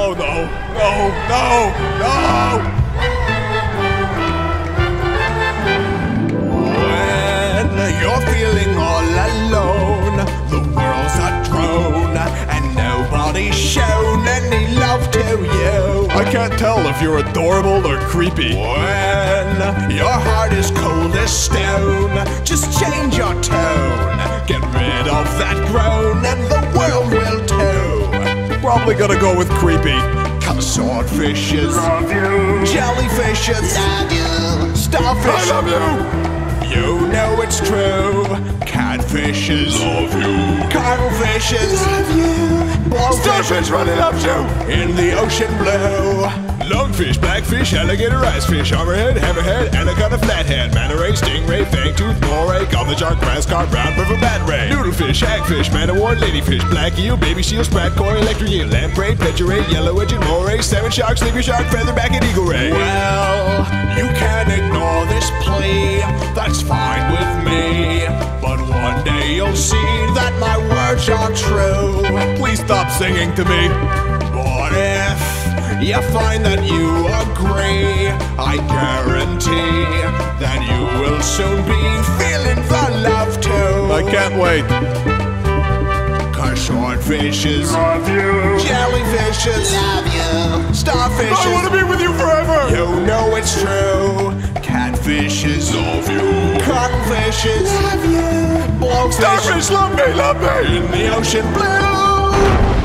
Oh no, no, no, no! When you're feeling all alone, the world's a drone, and nobody's shown any love to you. I can't tell if you're adorable or creepy. When your heart is cold as stone, just change your tone. Get rid of that groan, and the world will too. Probably gonna go with creepy. Come swordfishes, love you. Jellyfishes, love you. Starfish, I love you. You know it's true. Catfishes, love you. Cardinalfishes, love you. Blowfish running up to in the ocean blue. Lungfish, blackfish, alligator, icefish, armorhead, hammerhead, anaconda, flathead, manta ray, stingray, fangtooth, moray, goblin shark, grass carp, round river bat ray, noodlefish, hagfish, manaward, ladyfish, black eel, baby seal, sprat coin, electric eel, lamprey, pejerrey, yellow edged moray, salmon shark, sleepy shark, featherback, and eagle ray. Well, you can't ignore this plea. That's fine with me, but one day you'll see that my words are true. Please stop singing to me. But if you find that you agree, I guarantee that you will soon be feeling the love too. I can't wait. 'Cause swordfishes love you, jellyfishes love you, starfishes I want to be with you forever. You know it's true. Catfishes love you, codfishes love you, blowfish, starfish love me in the ocean blue.